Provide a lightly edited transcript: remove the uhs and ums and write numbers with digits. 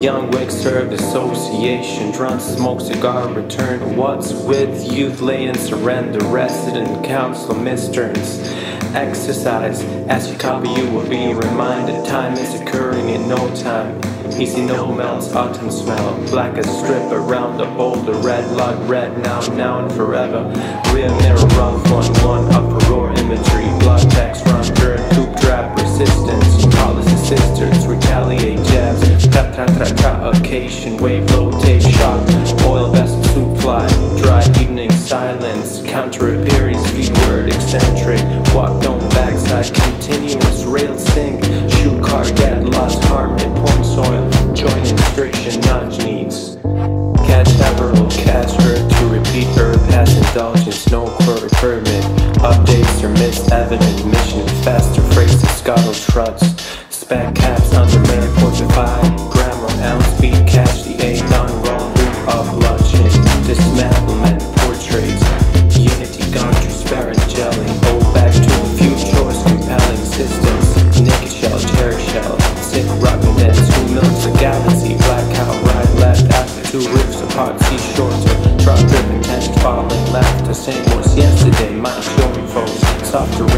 Young Wick served association, drunk, smoke, cigar, return. What's with youth, lay and surrender, resident, council, misterns. Exercise, as you copy you will be reminded, time is occurring in no time. Easy no melts, autumn smell, black as strip around the boulder, red light, red now, now and forever. Rear mirror, rough one, upper roar imagery, block text, run, turn, coop, trap, resistance, policy sisters, retaliate, jabs, tra-tra-tra-tra, occasion, wave, low, take shock, oil vessel, soup fly, dry evening, silence, counter appearance, speed word, eccentric, walk, don't backside, continuous, rail sink, shoot car, get lost, harm, in porn soil, join restriction, nudge needs, catabral, catch herb, to repeat herb, past indulgence, no query permit, updates are mis-evident, mission, faster phrase, scuttle, shrugs, back caps under man, 45 grammar, ounce, speed, catch the A, non-roll, group of luncheon, dismantlement, portraits, unity, gone through sparing, gelling, go back to a few choice, compelling systems, naked shell, terror shell, sick rocket nets, 2 millions a galaxy, blackout, right, left, after 2 rips apart, seashores, drop dripping, tension, falling, laughter, same was yesterday, my showing foes, softer.